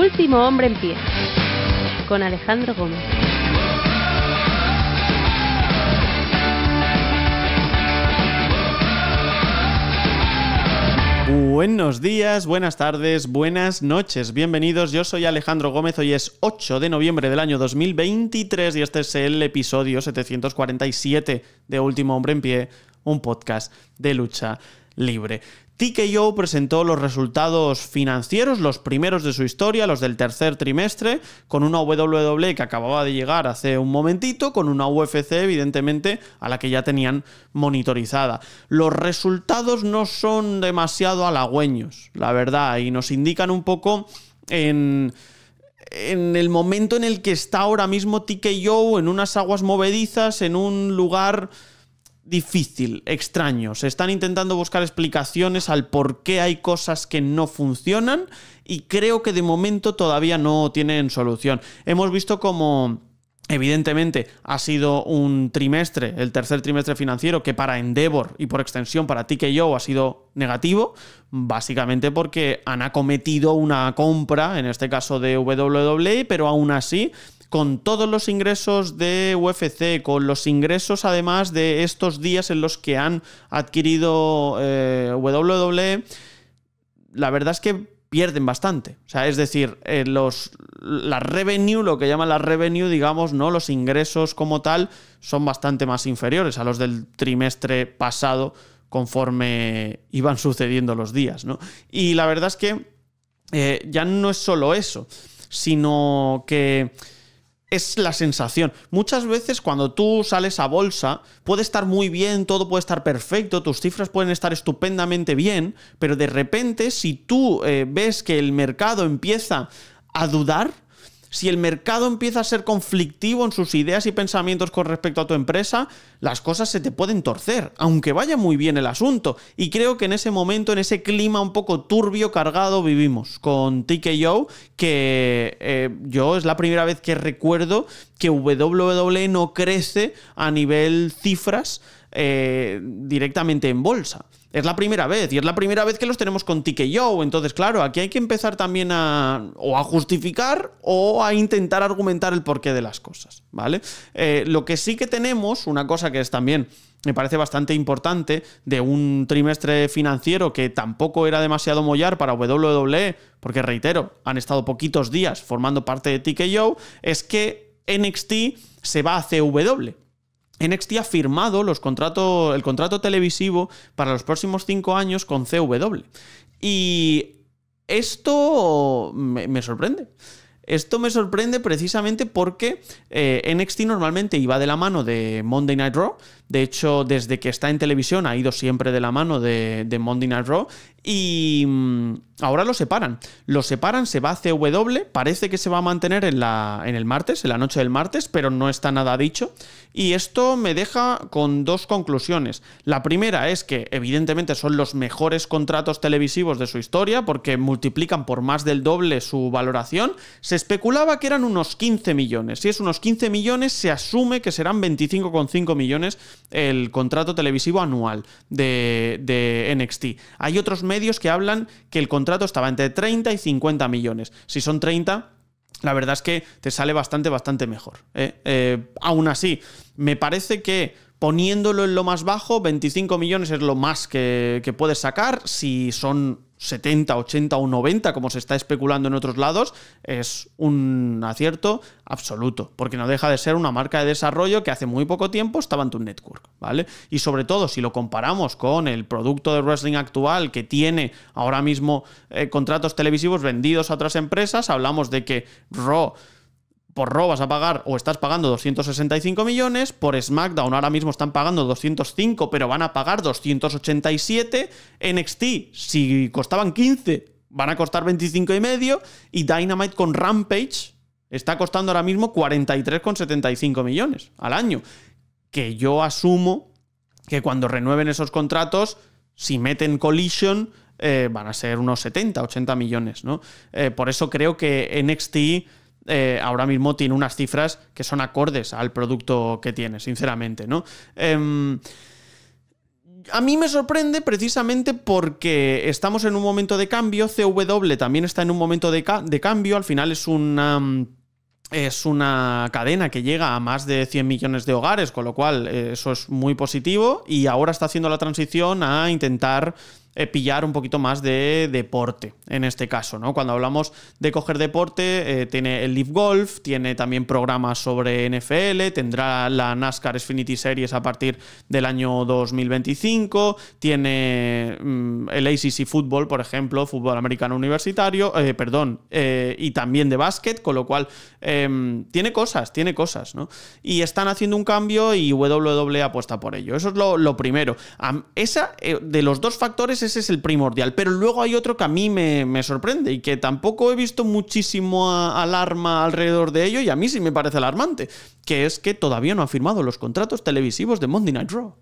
Último hombre en pie, con Alejandro Gómez. Buenos días, buenas tardes, buenas noches, bienvenidos, yo soy Alejandro Gómez, hoy es 8 de noviembre del año 2023 y este es el episodio 747 de Último Hombre en Pie, un podcast de lucha libre. TKO presentó los resultados financieros, los primeros de su historia, los del tercer trimestre, con una WWE que acababa de llegar hace un momentito, con una UFC evidentemente a la que ya tenían monitorizada. Los resultados no son demasiado halagüeños, la verdad, y nos indican un poco en el momento en el que está ahora mismo TKO, en unas aguas movedizas, en un lugar difícil, extraño. Se están intentando buscar explicaciones al por qué hay cosas que no funcionan y creo que de momento todavía no tienen solución. Hemos visto como evidentemente ha sido un trimestre, el tercer trimestre financiero, que para Endeavor y por extensión para TKO ha sido negativo, básicamente porque han acometido una compra, en este caso de WWE, pero aún así, con todos los ingresos de UFC, con los ingresos además de estos días en los que han adquirido WWE, la verdad es que pierden bastante. O sea, es decir, la revenue, lo que llaman la revenue, digamos, ¿no?, los ingresos como tal, son bastante más inferiores a los del trimestre pasado conforme iban sucediendo los días, ¿no? Y la verdad es que ya no es solo eso, sino que es la sensación. Muchas veces cuando tú sales a bolsa, puede estar muy bien, todo puede estar perfecto, tus cifras pueden estar estupendamente bien, pero de repente si tú ves que el mercado empieza a dudar, si el mercado empieza a ser conflictivo en sus ideas y pensamientos con respecto a tu empresa, las cosas se te pueden torcer, aunque vaya muy bien el asunto. Y creo que en ese momento, en ese clima un poco turbio, cargado, vivimos con TKO, que yo es la primera vez que recuerdo que WWE no crece a nivel cifras directamente en bolsa. Es la primera vez, y es la primera vez que los tenemos con TKO, entonces claro, aquí hay que empezar también a justificar o a intentar argumentar el porqué de las cosas, ¿vale? Lo que sí que tenemos, una cosa que es también, me parece bastante importante, de un trimestre financiero que tampoco era demasiado mollar para WWE, porque reitero, han estado poquitos días formando parte de TKO, es que NXT se va a CW. NXT ha firmado el contrato televisivo para los próximos 5 años con CW. Y esto me sorprende. Esto me sorprende precisamente porque NXT normalmente iba de la mano de Monday Night Raw. De hecho, desde que está en televisión ha ido siempre de la mano de Monday Night Raw. Y ahora lo separan. Lo separan, se va a CW. Parece que se va a mantener en el martes, en la noche del martes, pero no está nada dicho. Y esto me deja con dos conclusiones. La primera es que, evidentemente, son los mejores contratos televisivos de su historia porque multiplican por más del doble su valoración. Se especulaba que eran unos 15 millones. Si es unos 15 millones, se asume que serán 25,5 millones el contrato televisivo anual de NXT. Hay otros medios que hablan que el contrato estaba entre 30 y 50 millones. Si son 30, la verdad es que te sale bastante mejor, ¿eh? Aún así, me parece que poniéndolo en lo más bajo, 25 millones es lo más que puedes sacar. Si son 70, 80 o 90, como se está especulando en otros lados, es un acierto absoluto, porque no deja de ser una marca de desarrollo que hace muy poco tiempo estaba en tu network, ¿vale? Y sobre todo, si lo comparamos con el producto de wrestling actual, que tiene ahora mismo contratos televisivos vendidos a otras empresas, hablamos de que por Raw vas a pagar, o estás pagando 265 millones, por SmackDown ahora mismo están pagando 205, pero van a pagar 287, NXT, si costaban 15, van a costar 25,5, y Dynamite con Rampage está costando ahora mismo 43,75 millones al año, que yo asumo que cuando renueven esos contratos, si meten Collision, van a ser unos 70, 80 millones, ¿no? Por eso creo que NXT ahora mismo tiene unas cifras que son acordes al producto que tiene, sinceramente, ¿no? a mí me sorprende precisamente porque estamos en un momento de cambio, CW también está en un momento de cambio, al final es una cadena que llega a más de 100 millones de hogares, con lo cual eso es muy positivo, y ahora está haciendo la transición a intentar pillar un poquito más de deporte en este caso, ¿no? Cuando hablamos de coger deporte, tiene el Live Golf, tiene también programas sobre NFL, tendrá la NASCAR Xfinity Series a partir del año 2025, tiene el ACC Fútbol, por ejemplo, fútbol americano universitario, y también de básquet, con lo cual tiene cosas, ¿no? Y están haciendo un cambio y WWE apuesta por ello. Eso es lo primero. De los dos factores, ese es el primordial, pero luego hay otro que a mí me sorprende y que tampoco he visto muchísimo alarma alrededor de ello, y a mí sí me parece alarmante, que es que todavía no han firmado los contratos televisivos de Monday Night Raw.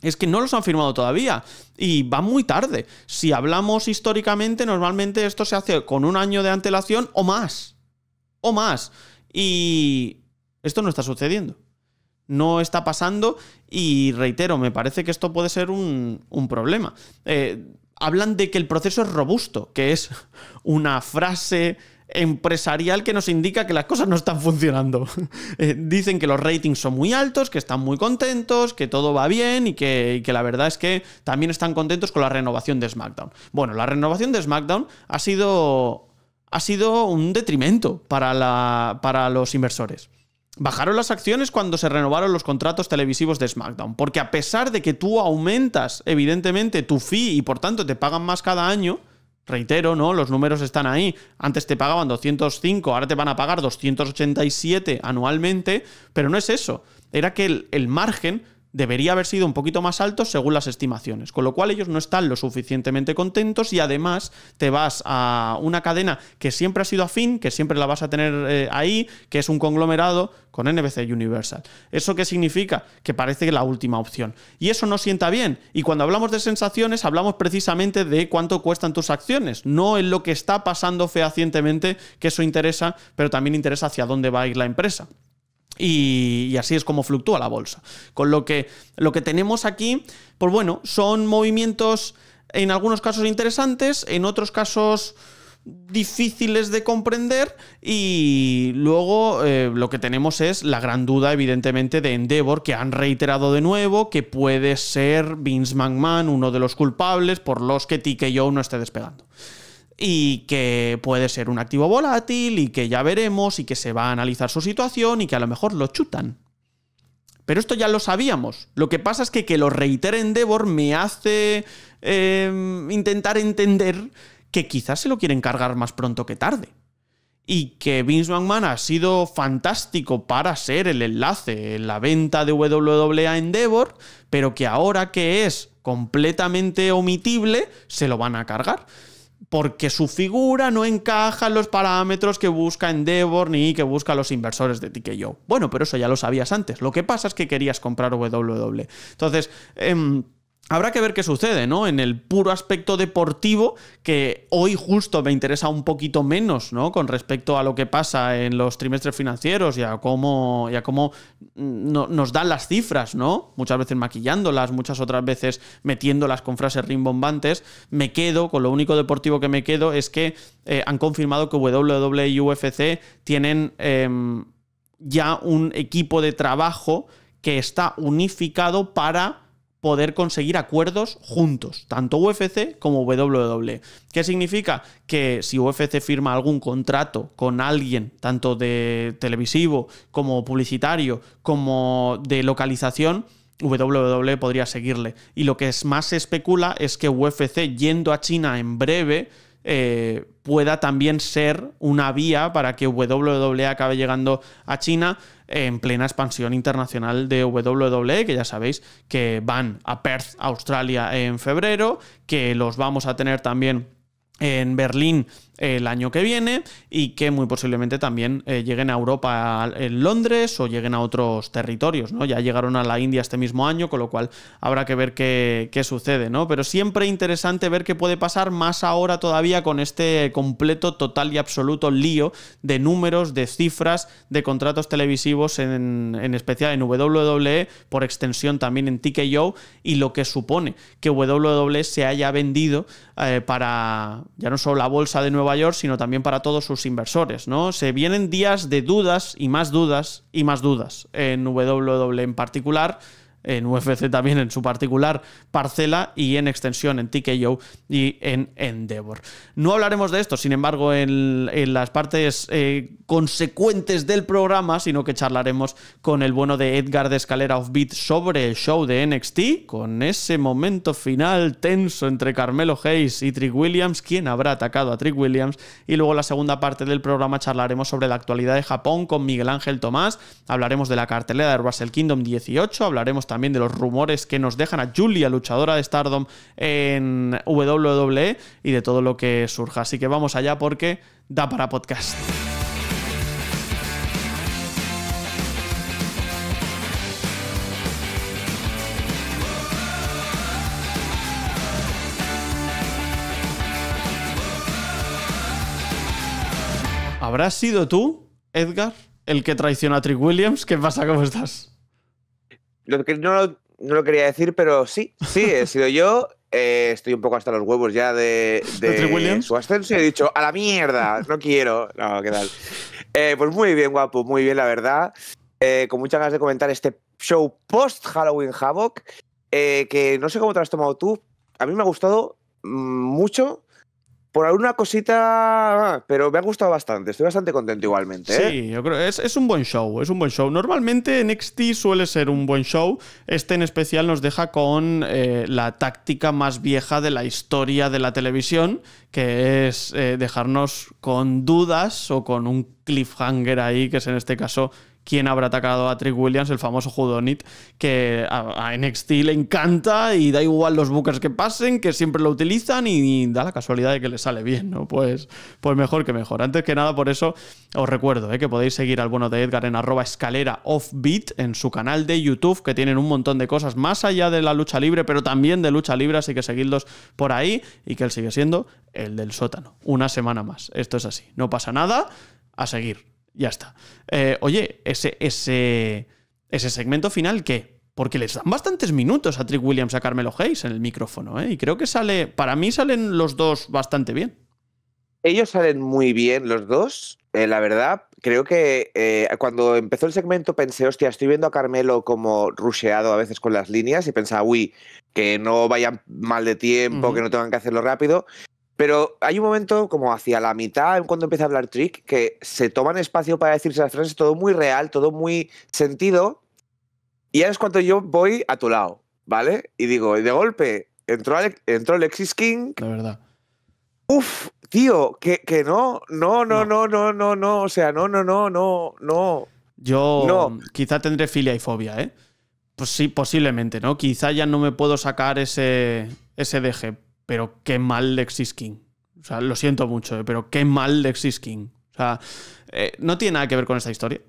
Es que no los han firmado todavía y va muy tarde. Si hablamos históricamente, normalmente esto se hace con un año de antelación o más. O más. Y esto no está sucediendo. No está pasando y, reitero, me parece que esto puede ser un problema. Hablan de que el proceso es robusto, que es una frase empresarial que nos indica que las cosas no están funcionando. Dicen que los ratings son muy altos, que están muy contentos, que todo va bien y que la verdad es que también están contentos con la renovación de SmackDown. Bueno, la renovación de SmackDown ha sido un detrimento para los inversores. Bajaron las acciones cuando se renovaron los contratos televisivos de SmackDown, porque a pesar de que tú aumentas, evidentemente, tu fee y por tanto te pagan más cada año, reitero, ¿no? Los números están ahí. Antes te pagaban 205, ahora te van a pagar 287 anualmente, pero no es eso. Era que el margen debería haber sido un poquito más alto según las estimaciones, con lo cual ellos no están lo suficientemente contentos y además te vas a una cadena que siempre ha sido afín, que siempre la vas a tener ahí, que es un conglomerado con NBC Universal. ¿Eso qué significa? Que parece la última opción. Y eso no sienta bien. Y cuando hablamos de sensaciones, hablamos precisamente de cuánto cuestan tus acciones, no en lo que está pasando fehacientemente, que eso interesa, pero también interesa hacia dónde va a ir la empresa. Y así es como fluctúa la bolsa. Con lo que tenemos aquí, pues bueno, son movimientos en algunos casos interesantes, en otros casos difíciles de comprender, y luego lo que tenemos es la gran duda, evidentemente, de Endeavor, que han reiterado de nuevo que puede ser Vince McMahon uno de los culpables por los que TKO no esté despegando. Y que puede ser un activo volátil y que ya veremos y que se va a analizar su situación y que a lo mejor lo chutan. Pero esto ya lo sabíamos. Lo que pasa es que lo reitere Endeavor me hace intentar entender que quizás se lo quieren cargar más pronto que tarde. Y que Vince McMahon ha sido fantástico para ser el enlace en la venta de WWE a Endeavor, pero que ahora que es completamente omitible, se lo van a cargar. Porque su figura no encaja en los parámetros que busca Endeavor ni que busca los inversores de TKO. Bueno, pero eso ya lo sabías antes. Lo que pasa es que querías comprar WWE. Entonces, habrá que ver qué sucede, ¿no? En el puro aspecto deportivo, que hoy justo me interesa un poquito menos, ¿no? Con respecto a lo que pasa en los trimestres financieros y a cómo nos dan las cifras, ¿no? Muchas veces maquillándolas, muchas otras veces metiéndolas con frases rimbombantes. Me quedo, con lo único deportivo que me quedo es que han confirmado que WWE y UFC tienen ya un equipo de trabajo que está unificado para poder conseguir acuerdos juntos, tanto UFC como WWE. ¿Qué significa? Que si UFC firma algún contrato con alguien, tanto de televisivo como publicitario, como de localización, WWE podría seguirle. Y lo que más se especula es que UFC, yendo a China en breve, pueda también ser una vía para que WWE acabe llegando a China en plena expansión internacional de WWE, que ya sabéis que van a Perth, Australia, en febrero, que los vamos a tener también en Berlín el año que viene y que muy posiblemente también lleguen a Europa en Londres o lleguen a otros territorios, ¿no? Ya llegaron a la India este mismo año, con lo cual habrá que ver qué sucede, ¿no? Pero siempre interesante ver qué puede pasar, más ahora todavía con este completo, total y absoluto lío de números, de cifras, de contratos televisivos, en especial en WWE, por extensión también en TKO, y lo que supone que WWE se haya vendido para ya no solo la bolsa de Nueva York, sino también para todos sus inversores, ¿no? Se vienen días de dudas y más dudas y más dudas en WWE en particular, en UFC también en su particular parcela y en extensión en TKO y en Endeavor. No hablaremos de esto, sin embargo, en las partes consecuentes del programa, sino que charlaremos con el bueno de Edgar de Escalera Offbeat sobre el show de NXT, con ese momento final tenso entre Carmelo Hayes y Trick Williams, quien habrá atacado a Trick Williams, y luego la segunda parte del programa charlaremos sobre la actualidad de Japón con Miguel Ángel Tomás, hablaremos de la cartelera de Wrestle Kingdom 18, hablaremos también de los rumores que nos dejan a Giulia, luchadora de Stardom, en WWE, y de todo lo que surja. Así que vamos allá porque da para podcast. ¿Habrás sido tú, Edgar, el que traiciona a Trick Williams? ¿Qué pasa? ¿Cómo estás? No lo quería decir, pero sí, he sido yo. Estoy un poco hasta los huevos ya de su ascenso y he dicho, ¡a la mierda! No quiero. No, ¿qué tal? Pues muy bien, guapo, muy bien, la verdad. Con muchas ganas de comentar este show post-Halloween Havoc, que no sé cómo te lo has tomado tú. A mí me ha gustado mucho. Por alguna cosita, pero me ha gustado bastante. Estoy bastante contento igualmente, ¿eh? Sí, yo creo que es un buen show, es un buen show. Normalmente NXT suele ser un buen show. Este en especial nos deja con la táctica más vieja de la historia de la televisión, que es dejarnos con dudas o con un cliffhanger ahí, que es en este caso... ¿Quién habrá atacado a Trick Williams? El famoso Whodunit, que a NXT le encanta y da igual los bookers que pasen, que siempre lo utilizan y da la casualidad de que le sale bien, ¿no? Pues mejor que mejor. Antes que nada, por eso os recuerdo que podéis seguir al bueno de Edgar en @escaleraoffbeat en su canal de YouTube, que tienen un montón de cosas más allá de la lucha libre, pero también de lucha libre, así que seguidlos por ahí, y que él sigue siendo el del sótano. Una semana más. Esto es así. No pasa nada. A seguir. Ya está. Oye, ese segmento final, ¿qué? Porque les dan bastantes minutos a Trick Williams y a Carmelo Hayes en el micrófono, ¿eh? Y creo que sale... Para mí salen los dos bastante bien. Ellos salen muy bien los dos, la verdad. Creo que cuando empezó el segmento pensé, hostia, estoy viendo a Carmelo como rusheado a veces con las líneas y pensaba, uy, que no vayan mal de tiempo, que no tengan que hacerlo rápido... Pero hay un momento, como hacia la mitad, cuando empieza a hablar Trick, que se toman espacio para decirse las frases, todo muy real, todo muy sentido. Y ahora es cuando yo voy a tu lado, ¿vale? Y digo, de golpe, entró Alexis King. La verdad. Uf, tío, que no. O sea, no. Yo no. Quizá tendré filia y fobia, ¿eh? Pues sí, posiblemente, ¿no? Quizá ya no me puedo sacar ese DG. Pero qué mal Lexis King. O sea, lo siento mucho, pero qué mal Lexis King. O sea, no tiene nada que ver con esta historia.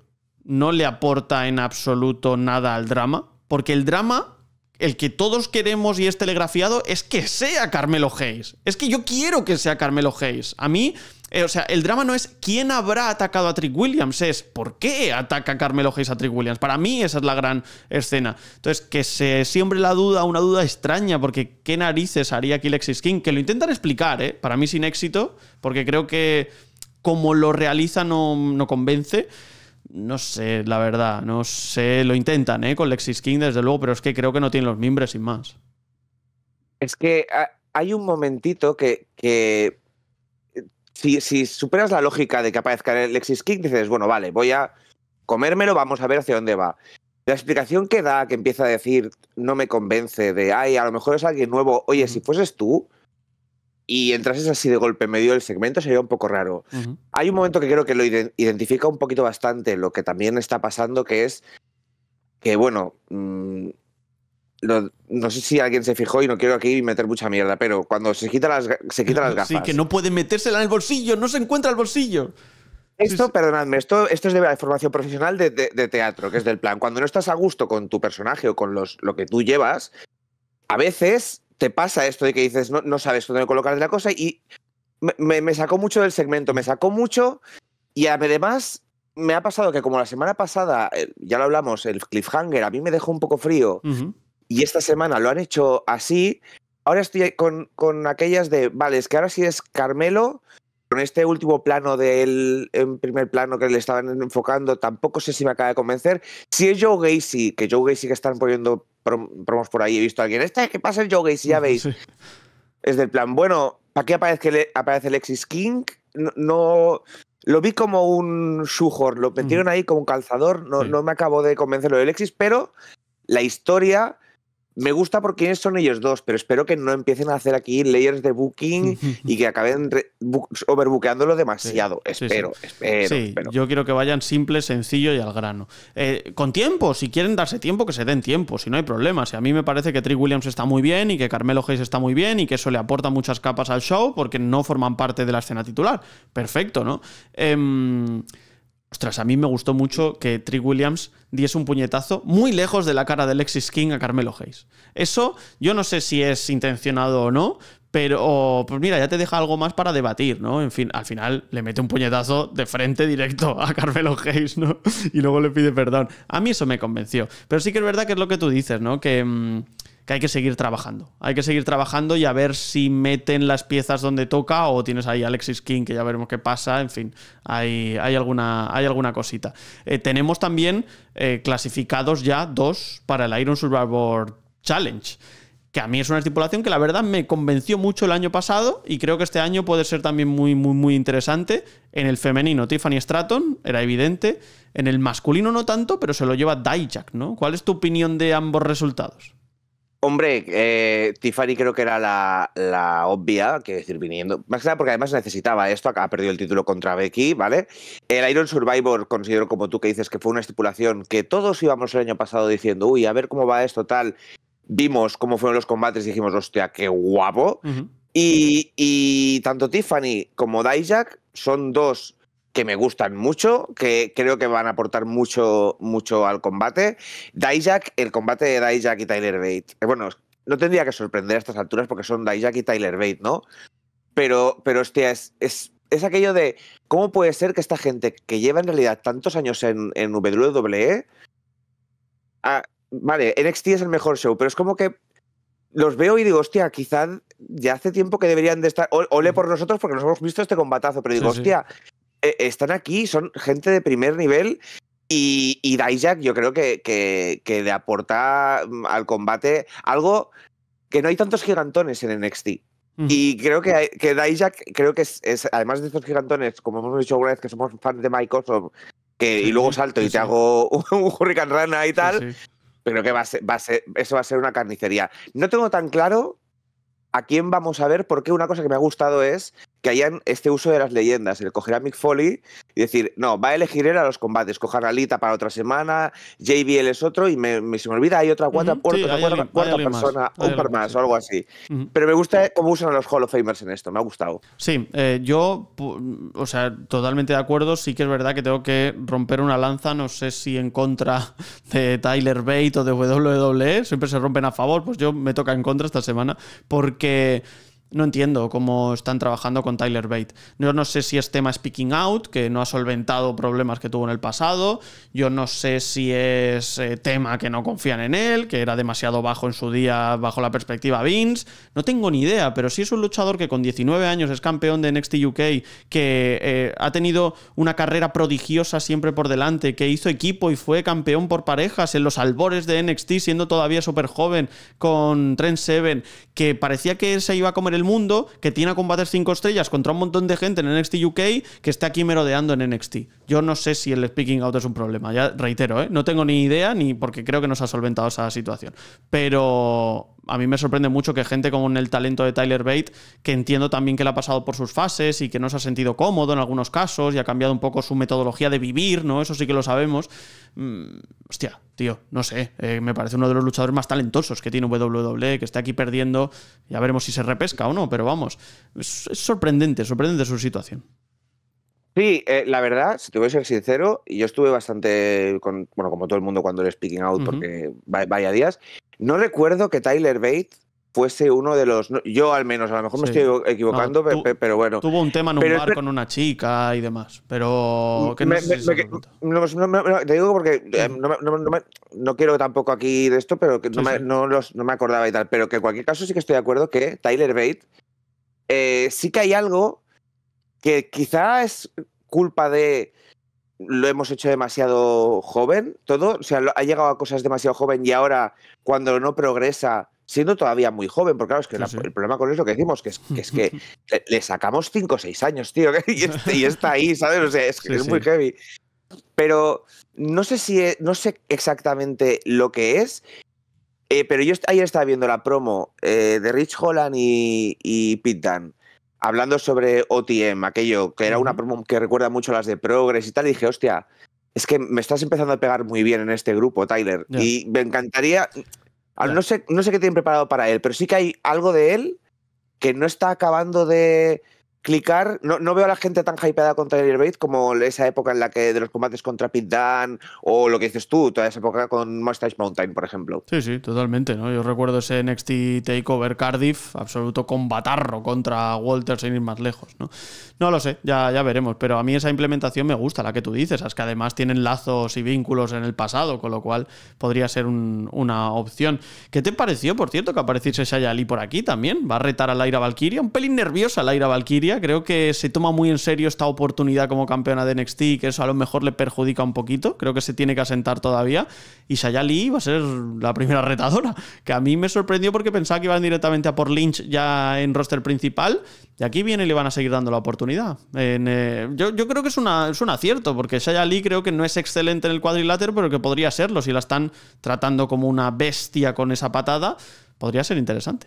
No le aporta en absoluto nada al drama. Porque el drama, el que todos queremos y es telegrafiado, es que sea Carmelo Hayes. Es que yo quiero que sea Carmelo Hayes. A mí... o sea, el drama no es quién habrá atacado a Trick Williams, es por qué ataca Carmelo Hayes a Trick Williams. Para mí esa es la gran escena. Entonces, que se siembre la duda, una duda extraña, porque qué narices haría aquí Lexis King, que lo intentan explicar, ¿eh? Para mí sin éxito, porque creo que como lo realiza no convence. No sé, la verdad, no sé. Lo intentan, ¿eh? Con Lexis King, desde luego, pero es que creo que no tienen los mimbres sin más. Es que hay un momentito que... Si superas la lógica de que aparezca el Lexis King, dices, bueno, vale, voy a comérmelo, vamos a ver hacia dónde va. La explicación que da, que empieza a decir, no me convence, de, ay, a lo mejor es alguien nuevo, oye, si fueses tú y entrases así de golpe en medio del segmento, sería un poco raro. Hay un momento que creo que lo identifica un poquito bastante, lo que también está pasando, que es que, bueno, No sé si alguien se fijó y no quiero aquí meter mucha mierda, pero cuando se quita las gafas. Sí, que no puede metérsela en el bolsillo, no se encuentra el bolsillo. Esto, perdonadme, esto es de la formación profesional de teatro, que es del plan. Cuando no estás a gusto con tu personaje o con lo que tú llevas, a veces te pasa esto de que dices, no sabes dónde colocar de la cosa, y me sacó mucho del segmento, me sacó mucho, y además me ha pasado que como la semana pasada, ya lo hablamos, el cliffhanger a mí me dejó un poco frío, y esta semana lo han hecho así, ahora estoy con aquellas de, vale, es que ahora sí es Carmelo. Con este último plano del primer plano que le estaban enfocando, tampoco sé si me acaba de convencer. Si es Joe Gacy, que Joe Gacy que están poniendo promos por ahí, he visto a alguien, ¿qué pasa el Joe Gacy? Ya veis. Sí. Es del plan, bueno, ¿para qué aparece Alexis King? No lo vi como un shoehorn, lo metieron ahí como un calzador, no me acabó de convencer lo de Alexis, pero la historia... Me gusta por quiénes son ellos dos, pero espero que no empiecen a hacer aquí layers de booking y que acaben overbookeándolo demasiado. Sí, espero, sí, sí. Espero. Yo quiero que vayan simple, sencillo y al grano. Con tiempo, si quieren darse tiempo, que se den tiempo, si no hay problemas. A mí me parece que Trick Williams está muy bien y que Carmelo Hayes está muy bien y que eso le aporta muchas capas al show porque no forman parte de la escena titular. Perfecto, ¿no? Ostras, a mí me gustó mucho que Trick Williams diese un puñetazo muy lejos de la cara de Alexis King a Carmelo Hayes. Eso yo no sé si es intencionado o no, pero pues mira, ya te deja algo más para debatir, ¿no? En fin, al final le mete un puñetazo de frente directo a Carmelo Hayes, ¿no? Y luego le pide perdón. A mí eso me convenció. Pero sí que es verdad que es lo que tú dices, ¿no? Que hay que seguir trabajando. Hay que seguir trabajando y a ver si meten las piezas donde toca o tienes ahí a Alexis King, que ya veremos qué pasa. En fin, hay alguna cosita. Tenemos también clasificados ya 2 para el Iron Survivor Challenge, que a mí es una estipulación que la verdad me convenció mucho el año pasado y creo que este año puede ser también muy, muy, muy interesante. En el femenino, Tiffany Stratton, era evidente. En el masculino no tanto, pero se lo lleva Dijak, ¿no? ¿Cuál es tu opinión de ambos resultados? Hombre, Tiffany creo que era la obvia, quiero decir, viniendo. Más que nada porque además necesitaba esto, ha perdido el título contra Becky, ¿vale? El Iron Survivor considero, como tú que dices, que fue una estipulación que todos íbamos el año pasado diciendo, uy, a ver cómo va esto, tal. Vimos cómo fueron los combates y dijimos, hostia, qué guapo. Y tanto Tiffany como Dijak son dos que me gustan mucho, que creo que van a aportar mucho, mucho al combate. Dijak, el combate de Dijak y Tyler Bate. Bueno, no tendría que sorprender a estas alturas porque son Dijak y Tyler Bate, ¿no? Pero hostia, es aquello de cómo puede ser que esta gente que lleva en realidad tantos años en WWE... vale, NXT es el mejor show, pero es como que los veo y digo, hostia, quizás ya hace tiempo que deberían de estar... Ole por nosotros porque nos hemos visto este combatazo, pero digo, sí, hostia... Sí. Están aquí, son gente de primer nivel y Dijak yo creo que le aporta al combate algo que no hay tantos gigantones en NXT. Y creo que Dijak, creo que es, además de estos gigantones, como hemos dicho alguna vez que somos fans de Microsoft, y luego salto y te hago un Hurricane Rana y tal, pero que eso va a ser una carnicería. No tengo tan claro a quién vamos a ver, porque una cosa que me ha gustado es que hayan este uso de las leyendas, el coger a Mick Foley y decir, no, va a elegir él a los combates, coger a Lita para otra semana, JBL es otro, y se me olvida, hay otra cuarta persona, un par más o algo así. Pero me gusta cómo usan a los Hall of Famers en esto, me ha gustado. Sí, yo, o sea, totalmente de acuerdo, sí que es verdad que tengo que romper una lanza, no sé si en contra de Tyler Bate o de WWE, siempre se rompen a favor, pues yo me toca en contra esta semana, porque... No entiendo cómo están trabajando con Tyler Bate. Yo no sé si es tema Speaking Out, que no ha solventado problemas que tuvo en el pasado. Yo no sé si es tema que no confían en él, que era demasiado bajo en su día bajo la perspectiva Vince. No tengo ni idea, pero sí es un luchador que con 19 años es campeón de NXT UK, que ha tenido una carrera prodigiosa siempre por delante, que hizo equipo y fue campeón por parejas en los albores de NXT, siendo todavía súper joven con Trent Seven, que parecía que se iba a comer el mundo, que tiene a combates 5 estrellas contra un montón de gente en NXT UK que está aquí merodeando en NXT. Yo no sé si el speaking out es un problema, ya reitero, no tengo ni idea, ni porque creo que no se ha solventado esa situación, pero a mí me sorprende mucho que gente con el talento de Tyler Bate, que entiendo también que le ha pasado por sus fases y que no se ha sentido cómodo en algunos casos y ha cambiado un poco su metodología de vivir, ¿no? Eso sí que lo sabemos. Hostia, tío, no sé. Me parece uno de los luchadores más talentosos que tiene WWE, que está aquí perdiendo. Ya veremos si se repesca o no, pero vamos. Es sorprendente, sorprendente su situación. Sí, la verdad, si te voy a ser sincero, yo estuve bastante, bueno, como todo el mundo cuando el speaking out, porque vaya días, no recuerdo que Tyler Bate fuese uno de los, yo al menos, a lo mejor me estoy equivocando, no, pero bueno. Tuvo un tema en un bar con una chica y demás, pero... Te digo porque no quiero tampoco aquí de esto, pero que no me acordaba y tal, pero que en cualquier caso sí que estoy de acuerdo que Tyler Bate sí que hay algo... que quizá es culpa de lo hemos hecho demasiado joven, todo, o sea, ha llegado a cosas demasiado joven y ahora cuando no progresa, siendo todavía muy joven, porque claro, es que el problema con eso que decimos, que le sacamos 5 o 6 años, tío, y está ahí, ¿sabes? O sea, es muy heavy. Pero no sé si es, no sé exactamente lo que es, pero yo ayer estaba viendo la promo de Rich Holland y Pete Dunne, hablando sobre OTM, aquello que era una promo que recuerda mucho a las de Progress y tal, y dije, hostia, es que me estás empezando a pegar muy bien en este grupo, Tyler. Yeah. Y me encantaría... Yeah. No sé qué tienen preparado para él, pero sí que hay algo de él que no está acabando de clicar. No veo a la gente tan hypeada contra Tyler Bate como esa época en la que de los combates contra Pete Dunne o lo que dices tú, toda esa época con Mustache Mountain, por ejemplo. Sí, sí, totalmente, ¿no? Yo recuerdo ese NXT Takeover Cardiff, absoluto combatarro contra Walter sin ir más lejos, ¿no? No lo sé, ya veremos, pero a mí esa implementación me gusta, la que tú dices, es que además tienen lazos y vínculos en el pasado, con lo cual podría ser una opción. ¿Qué te pareció, por cierto, que apareciese Shayali por aquí también? Va a retar a Lyra Valkyria, un pelín nerviosa Lyra Valkyria. Creo que se toma muy en serio esta oportunidad como campeona de NXT y que eso a lo mejor le perjudica un poquito. Creo que se tiene que asentar todavía. Y Shayali va a ser la primera retadora, que a mí me sorprendió porque pensaba que iban directamente a por Lynch ya en roster principal. Y aquí viene y le van a seguir dando la oportunidad. Yo creo que es un acierto, porque Shayali creo que no es excelente en el cuadrilátero, pero que podría serlo. Si la están tratando como una bestia con esa patada, podría ser interesante.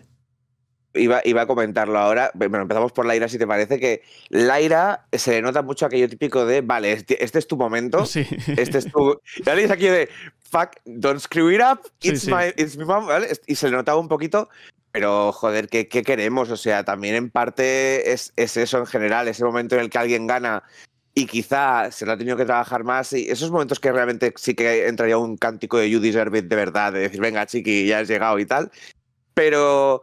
Iba a comentarlo ahora. Bueno, empezamos por Lyra, si te parece, que Lyra se le nota mucho aquello típico de vale, este es tu momento, sí. Este es tu... ¿Vale? Es aquí de fuck, don't screw it up, it's my mom, ¿vale? Y se le notaba un poquito, pero joder, ¿qué queremos? O sea, también en parte es eso en general, ese momento en el que alguien gana y quizá se lo ha tenido que trabajar más, y esos momentos que realmente sí que entraría un cántico de you deserve it de verdad, de decir, venga chiqui, ya has llegado y tal, pero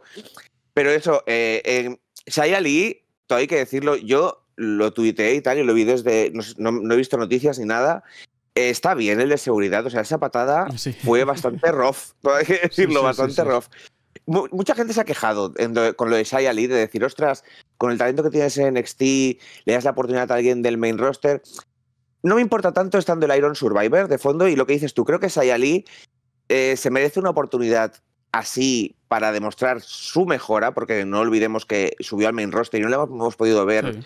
eso, Shayali, todavía hay que decirlo, yo lo tuiteé y tal, y lo vi desde... No he visto noticias ni nada. Está bien el de seguridad, o sea, esa patada fue bastante rough, hay que decirlo, rough. Mucha gente se ha quejado con lo de Shayali, de decir, ostras, con el talento que tienes en NXT, le das la oportunidad a alguien del main roster. No me importa tanto estando el Iron Survivor de fondo, y lo que dices tú, creo que Shayali se merece una oportunidad así para demostrar su mejora, porque no olvidemos que subió al main roster y no le hemos podido ver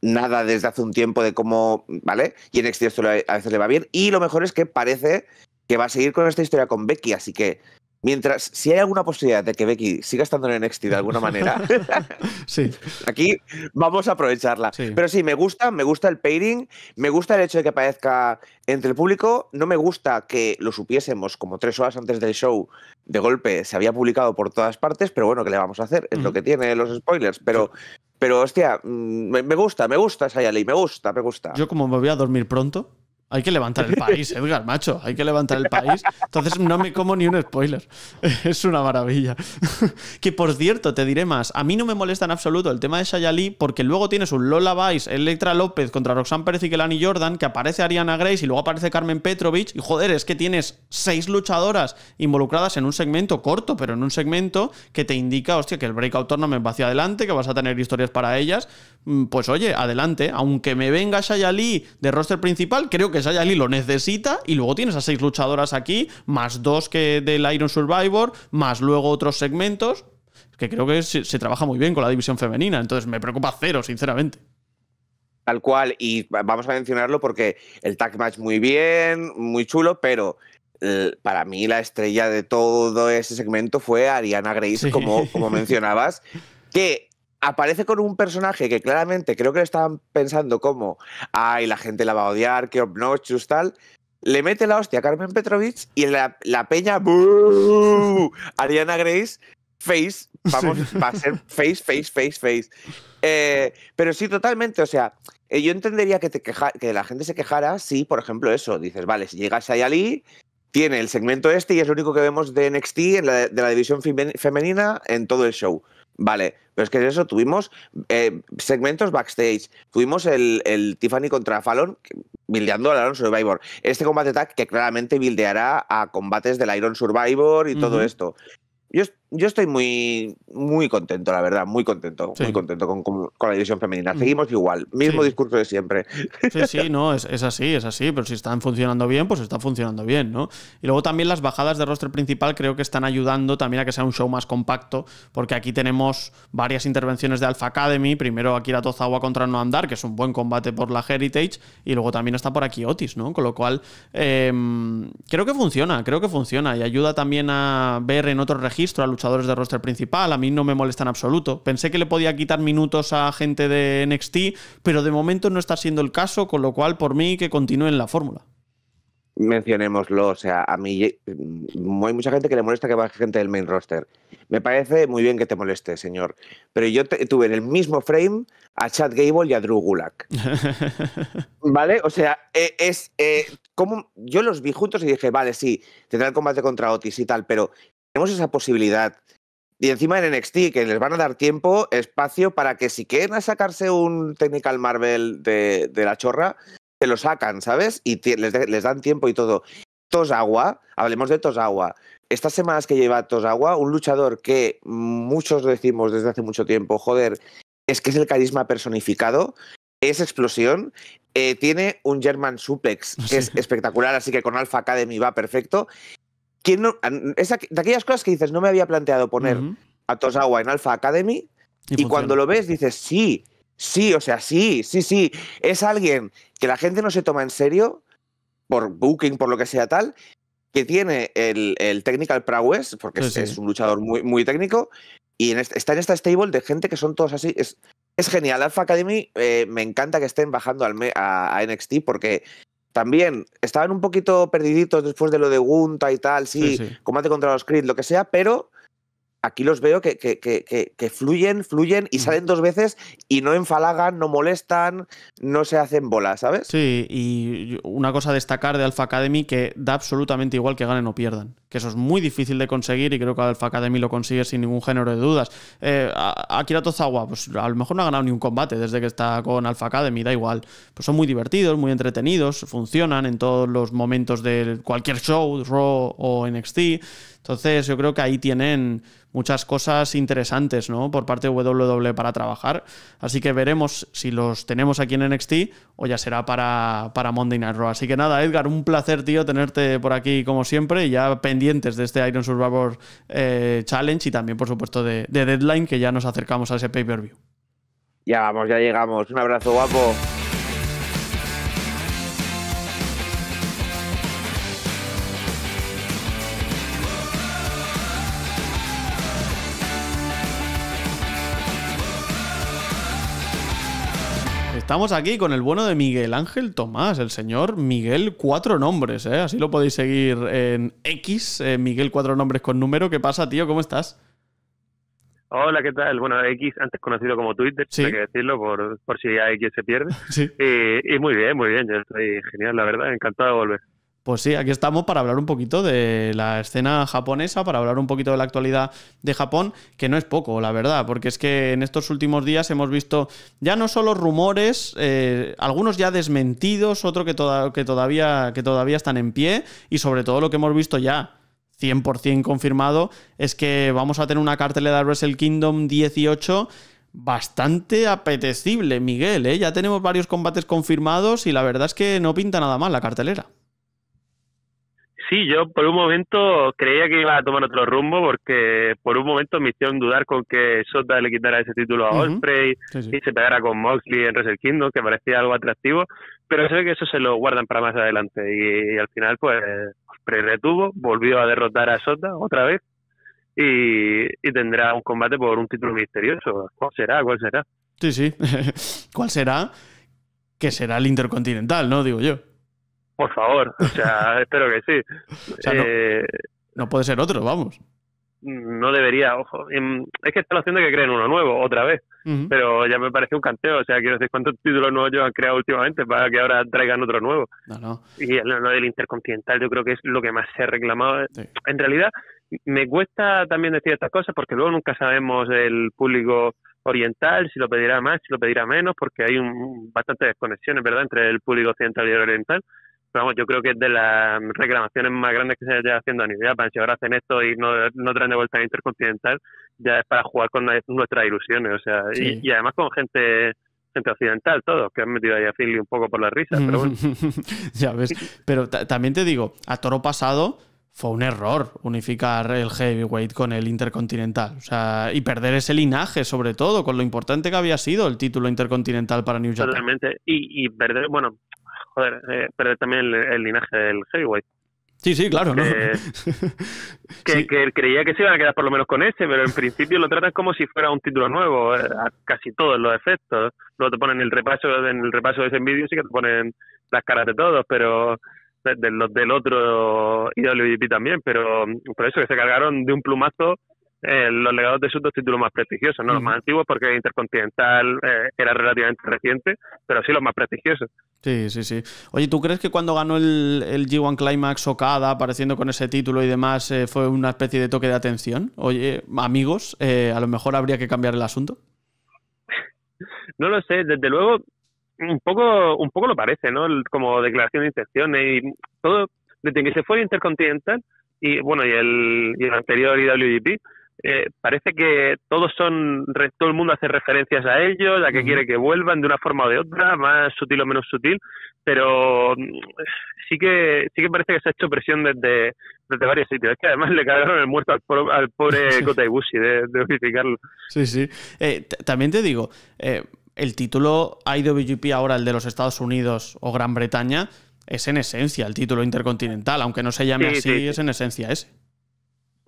nada desde hace un tiempo de cómo, ¿vale? Y en NXT esto a veces le va bien, y lo mejor es que parece que va a seguir con esta historia con Becky, así que mientras, si hay alguna posibilidad de que Becky siga estando en NXT de alguna manera, aquí vamos a aprovecharla. Sí. Pero sí, me gusta el pairing, me gusta el hecho de que aparezca entre el público, no me gusta que lo supiésemos como 3 horas antes del show, de golpe se había publicado por todas partes, pero bueno, ¿qué le vamos a hacer? Es lo que tiene los spoilers, pero... Sí. Pero hostia, me gusta Shayali, me gusta. Yo como me voy a dormir pronto, hay que levantar el país, Edgar, macho. Hay que levantar el país. Entonces no me como ni un spoiler. Es una maravilla. Que por cierto, te diré más. A mí no me molesta en absoluto el tema de Shayali, porque luego tienes un Lola Vice, Electra López contra Roxanne Pérez y Kelani Jordan, que aparece Ariana Grace y luego aparece Carmen Petrovic. Y joder, es que tienes 6 luchadoras involucradas en un segmento corto, pero en un segmento que te indica, hostia, que el breakout tournament va hacia adelante, que vas a tener historias para ellas. Pues oye, adelante. Aunque me venga Shayali de roster principal, creo que Shayali lo necesita, y luego tienes a 6 luchadoras aquí, más 2 que del Iron Survivor, más luego otros segmentos, que creo que se trabaja muy bien con la división femenina, entonces me preocupa cero, sinceramente. Tal cual, y vamos a mencionarlo porque el tag match muy bien, muy chulo, pero para mí la estrella de todo ese segmento fue Ariana Grace, sí, como mencionabas, que aparece con un personaje que claramente creo que le estaban pensando como ay, la gente la va a odiar, qué obnoxious, tal… Le mete la hostia a Carmen Petrovic y la peña… ¡Bú! Ariana Grace… Face, vamos, sí, va a ser face. Pero sí, totalmente, o sea, yo entendería que la gente se quejara si, por ejemplo, eso, dices, vale, si llega Shayali, tiene el segmento este y es lo único que vemos de NXT, de la división femenina, en todo el show. Vale, pero es que eso, tuvimos segmentos backstage, tuvimos el Tiffany contra Fallon bildeando al Iron Survivor, este combate tag que claramente bildeará a combates del Iron Survivor y todo esto. Yo estoy muy contento, la verdad, muy contento con la división femenina. Seguimos igual, mismo discurso de siempre. Sí, no, es así, pero si están funcionando bien, pues están funcionando bien, ¿no? Y luego también las bajadas de roster principal creo que están ayudando también a que sea un show más compacto, porque aquí tenemos varias intervenciones de Alpha Academy, primero Akira Tozawa contra Noam Dar, que es un buen combate por la Heritage, y luego también está por aquí Otis, ¿no? Con lo cual, creo que funciona y ayuda también a ver en otros registro a luchadores de roster principal. A mí no me molesta en absoluto. Pensé que le podía quitar minutos a gente de NXT, pero de momento no está siendo el caso, con lo cual por mí que continúen la fórmula. Mencionémoslo, o sea, a mí hay mucha gente que le molesta que baje gente del main roster. Me parece muy bien que te moleste, señor, pero yo tuve en el mismo frame a Chad Gable y a Drew Gulak. ¿Vale? O sea, como yo los vi juntos y dije, vale, sí, tendrá el combate contra Otis y tal, pero tenemos esa posibilidad. Y encima en NXT, que les van a dar tiempo, espacio para que si quieren sacarse un Technical Marvel de la chorra, se lo sacan, ¿sabes? Y les dan tiempo y todo. Tozawa, hablemos de Tozawa. Estas semanas que lleva Tozawa, un luchador que muchos decimos desde hace mucho tiempo, joder, es que es el carisma personificado, es explosión. Tiene un German Suplex que es espectacular, así que con Alpha Academy va perfecto. No, de aquellas cosas que dices, no me había planteado poner a Tozawa en Alpha Academy, y cuando lo ves dices, sí, es alguien que la gente no se toma en serio, por booking, por lo que sea tal, que tiene el technical prowess, porque es un luchador muy técnico, y está en esta stable de gente que son todos así. Es genial, Alpha Academy, me encanta que estén bajando a NXT, porque también estaban un poquito perdiditos después de lo de Gunta y tal, combate contra los Creed, lo que sea, pero aquí los veo que fluyen y salen dos veces y no enfalagan, no molestan, no se hacen bolas, ¿sabes? Sí, y una cosa a destacar de Alpha Academy, que da absolutamente igual que ganen o pierdan, que eso es muy difícil de conseguir y creo que Alpha Academy lo consigue sin ningún género de dudas. Akira Tozawa, pues a lo mejor no ha ganado ni un combate desde que está con Alpha Academy, da igual, pues son muy divertidos, muy entretenidos, funcionan en todos los momentos de cualquier show, Raw o NXT. Entonces yo creo que ahí tienen muchas cosas interesantes, ¿no?, por parte de WWE para trabajar. Así que veremos si los tenemos aquí en NXT o ya será para Monday Night Raw. Así que nada, Edgar, un placer, tío, tenerte por aquí como siempre, y ya pendientes de este Iron Survivor Challenge y también, por supuesto, de Deadline, que ya nos acercamos a ese pay-per-view. Ya vamos, ya llegamos. Un abrazo, guapo. Estamos aquí con el bueno de Miguel Ángel Tomás, el señor Miguel Cuatro Nombres, ¿eh? Así lo podéis seguir en X, Miguel Cuatro Nombres con número. ¿Qué pasa, tío? ¿Cómo estás? Hola, ¿qué tal? Bueno, X, antes conocido como Twitter, hay que decirlo, por si a X se pierde. Sí. Y muy bien, yo estoy genial, la verdad, encantado de volver. Pues sí, aquí estamos para hablar un poquito de la escena japonesa, para hablar un poquito de la actualidad de Japón, que no es poco, la verdad, porque es que en estos últimos días hemos visto ya no solo rumores, algunos ya desmentidos, otros que todavía están en pie, y sobre todo lo que hemos visto ya 100% confirmado es que vamos a tener una cartelera de Wrestle Kingdom 18 bastante apetecible, Miguel, ¿eh? Ya tenemos varios combates confirmados y la verdad es que no pinta nada mal la cartelera. Sí, yo por un momento creía que iba a tomar otro rumbo, porque por un momento me hicieron dudar con que Sota le quitara ese título a Ospreay y se pegara con Moxley en Wrestle Kingdom, que parecía algo atractivo, pero sé que eso se lo guardan para más adelante. Y al final, pues, Ospreay retuvo, volvió a derrotar a Sota otra vez y tendrá un combate por un título misterioso. ¿Cuál será? ¿Cuál será? Sí, sí. ¿Cuál será? Que será el Intercontinental, ¿no? Digo yo. Por favor, o sea, espero que sí. O sea, no puede ser otro, vamos. No debería, ojo. Es que está la opción de que creen uno nuevo, otra vez. Pero ya me parece un canteo. O sea, quiero decir, ¿cuántos títulos nuevos ellos han creado últimamente para que ahora traigan otro nuevo? No, no. Y lo del Intercontinental yo creo que es lo que más se ha reclamado. Sí. En realidad, me cuesta también decir estas cosas porque luego nunca sabemos el público oriental, si lo pedirá más, si lo pedirá menos, porque hay bastantes desconexiones, ¿verdad?, entre el público occidental y el oriental. Vamos, yo creo que es de las reclamaciones más grandes que se está haciendo a nivel japonés. Si ahora hacen esto y no traen de vuelta al Intercontinental, ya es para jugar con nuestras ilusiones, o sea, sí. y además con gente occidental, todos, que han metido ahí a Philly un poco por las risas, pero bueno. Ya ves, pero también te digo, a toro pasado fue un error unificar el Heavyweight con el Intercontinental, o sea, y perder ese linaje, sobre todo, con lo importante que había sido el título Intercontinental para New Japan. Totalmente, y perder, bueno... Joder, perder también el linaje del Heavyweight. Sí, sí, claro, ¿no? Que creía que se iban a quedar por lo menos con ese, pero en principio lo tratan como si fuera un título nuevo, a casi todos los efectos. Luego te ponen en el repaso de ese vídeo, sí que te ponen las caras de todos, pero de los del otro IWGP también, pero por eso que se cargaron de un plumazo los legados de sus dos títulos más prestigiosos, no los más antiguos, porque Intercontinental era relativamente reciente, pero sí los más prestigiosos. Sí, sí, sí. Oye, ¿tú crees que cuando ganó el G1 Climax Okada, apareciendo con ese título y demás, fue una especie de toque de atención? Oye, amigos, a lo mejor habría que cambiar el asunto. No lo sé, desde luego un poco lo parece, ¿no? Como declaración de intenciones y todo, desde que se fue el Intercontinental y bueno, y el anterior IWGP, parece que todo el mundo hace referencias a ellos, a que quiere que vuelvan de una forma o de otra, más sutil o menos sutil, pero sí que parece que se ha hecho presión desde varios sitios. Es que además le cagaron el muerto al pobre Kota Ibushi de unificarlo. Sí, sí. También te digo, el título IWGP ahora, el de los Estados Unidos o Gran Bretaña, es en esencia el título Intercontinental, aunque no se llame así. Es en esencia ese.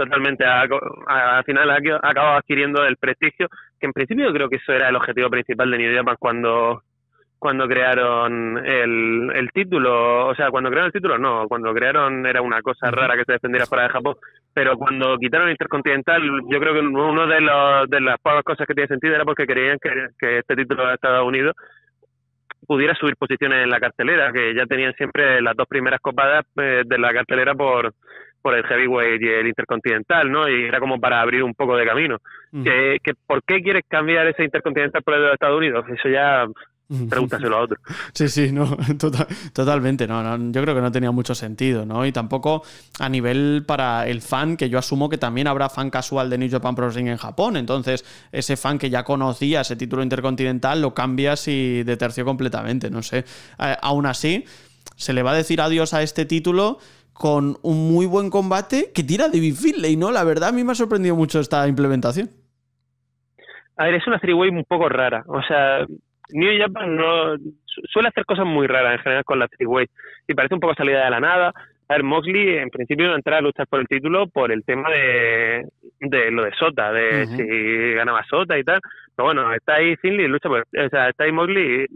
Totalmente, al final ha acabado adquiriendo el prestigio, que en principio creo que eso era el objetivo principal de New Japan cuando crearon el título. O sea, cuando crearon el título no, cuando lo crearon era una cosa rara que se defendiera fuera de Japón, pero cuando quitaron el Intercontinental, yo creo que una de las pocas cosas que tiene sentido era porque creían que este título de Estados Unidos pudiera subir posiciones en la cartelera, que ya tenían siempre las dos primeras copadas de la cartelera por el Heavyweight y el Intercontinental, ¿no? Y era como para abrir un poco de camino. ¿Que por qué quieres cambiar ese Intercontinental por el de Estados Unidos? Eso ya pregúntaselo a otro. Sí, sí, no, totalmente. No, yo creo que no tenía mucho sentido, ¿no? Y tampoco a nivel para el fan, que yo asumo que también habrá fan casual de New Japan Pro Wrestling en Japón. Entonces, ese fan que ya conocía ese título Intercontinental lo cambias y de tercio completamente, no sé. Aún así, se le va a decir adiós a este título con un muy buen combate que tira David Finlay, ¿no? La verdad, a mí me ha sorprendido mucho esta implementación. A ver, es una three-way un poco rara. O sea, New Japan no suele hacer cosas muy raras en general con la three-way. Y parece un poco salida de la nada. A ver, Moxley en principio no entraba a luchar por el título por el tema de lo de Sota, de si ganaba Sota y tal. Pero bueno, está ahí Finlay y lucha por... O sea, está ahí Moxley